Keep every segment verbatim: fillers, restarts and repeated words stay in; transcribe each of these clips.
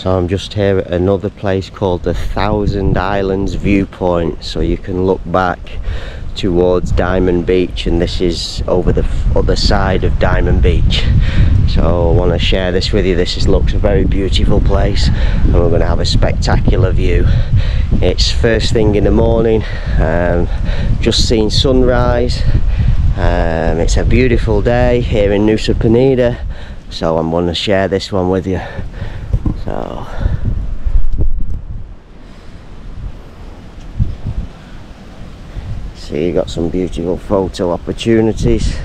So I'm just here at another place called the Thousand Islands Viewpoint, so you can look back towards Diamond Beach, and this is over the other side of Diamond Beach. So I want to share this with you. This is, looks a very beautiful place, and we're going to have a spectacular view. It's first thing in the morning, um, just seen sunrise. Um, it's a beautiful day here in Nusa Penida, so I'm going to share this one with you. So see, you got some beautiful photo opportunities.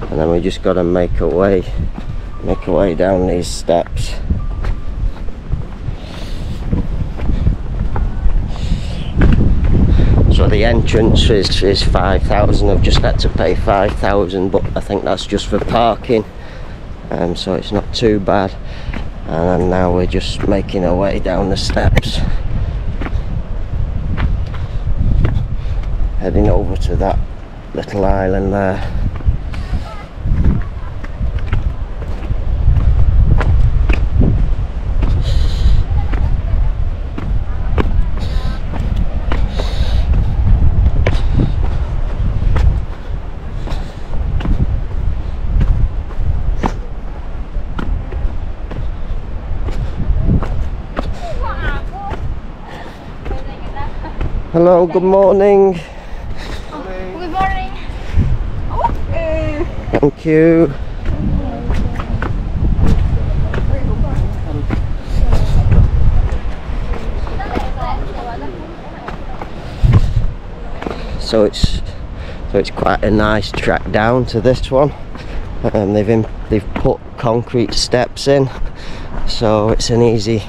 And then we just got to make our way, make our way down these steps. So the entrance is, is five thousand. I've just had to pay five thousand, but I think that's just for parking, um, so it's not too bad. And now we're just making our way down the steps, heading over to that little island there. Hello, good morning. Oh, good morning. Thank you. So it's so it's quite a nice track down to this one, and um, they've in, they've put concrete steps in, so it's an easy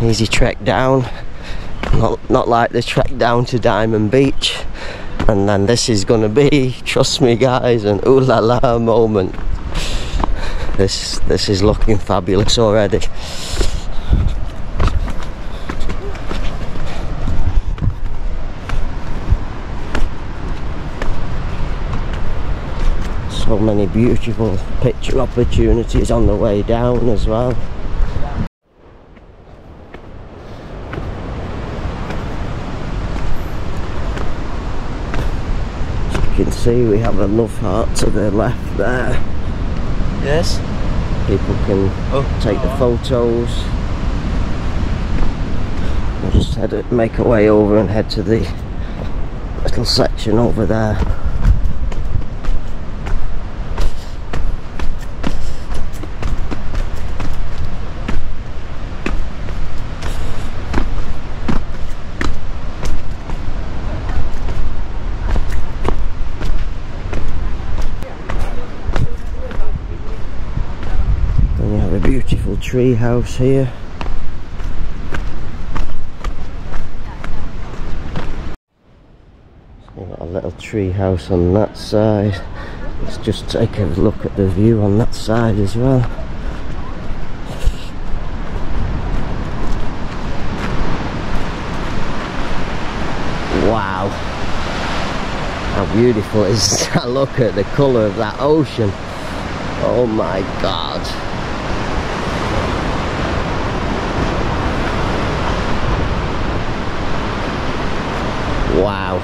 easy trek down. Not, not like the trek down to Diamond Beach. And then this is gonna be, trust me guys, an ooh la la moment. This this is looking fabulous already. So many beautiful picture opportunities on the way down as well. You can see we have a love heart to the left there. Yes. People can oh. take the photos. We'll just head it, make our way over and head to the little section over there. Beautiful tree house here. So we've got a little tree house on that side. Let's just take a look at the view on that side as well. Wow, how beautiful is that? Look at the colour of that ocean. Oh my god. Wow.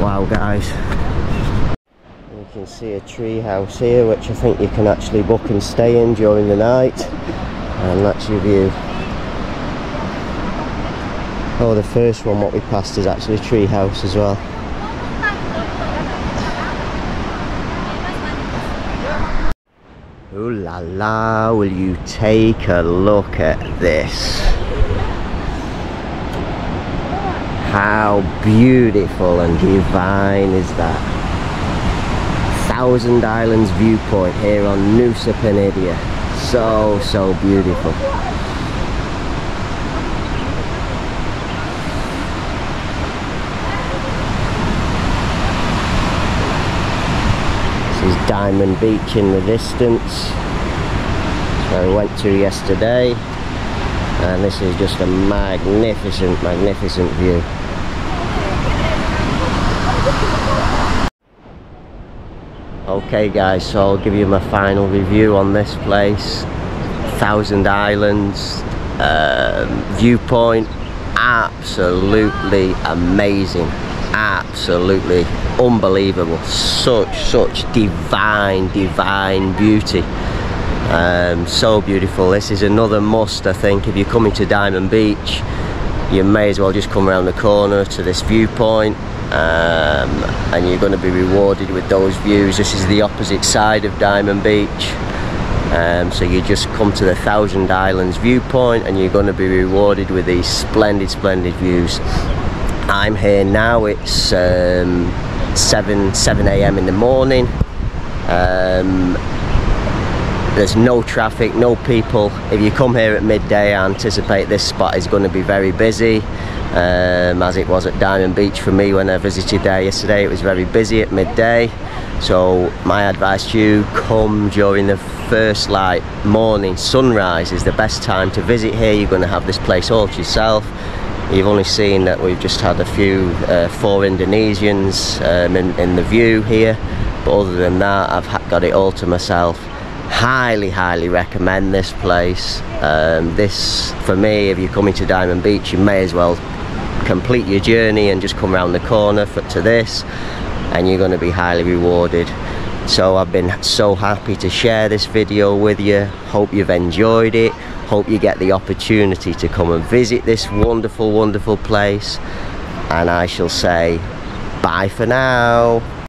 Wow, guys. You can see a tree house here, which I think you can actually book and stay in during the night, and that's your view. Oh, the first one what we passed is actually a tree house as well. Ooh la la, will you take a look at this? How beautiful and divine is that? Thousand Islands Viewpoint here on Nusa Penida. So, so beautiful. This is Diamond Beach in the distance, where I went to yesterday. And this is just a magnificent, magnificent view. Okay guys, so I'll give you my final review on this place. Thousand Islands uh, Viewpoint, absolutely amazing, absolutely unbelievable. Such, such divine, divine beauty. Um, so beautiful. This is another must, I think. If you're coming to Diamond Beach, you may as well just come around the corner to this viewpoint, um, and you're going to be rewarded with those views. This is the opposite side of Diamond Beach, um, so you just come to the Thousand Islands Viewpoint and you're going to be rewarded with these splendid, splendid views. I'm here now. It's um, seven a m in the morning. um, There's no traffic, no people. If you come here at midday, I anticipate this spot is going to be very busy, um, as it was at Diamond Beach for me when I visited there yesterday. It was very busy at midday. So my advice to you, come during the first light. Morning sunrise is the best time to visit here. You're going to have this place all to yourself. You've only seen that we've just had a few uh, four Indonesians um, in, in the view here, but other than that, I've got it all to myself. Highly, highly recommend this place. Um, this, for me, if you're coming to Diamond Beach, you may as well complete your journey and just come around the corner for, to this, and you're going to be highly rewarded. So I've been so happy to share this video with you. Hope you've enjoyed it. Hope you get the opportunity to come and visit this wonderful, wonderful place. And I shall say bye for now.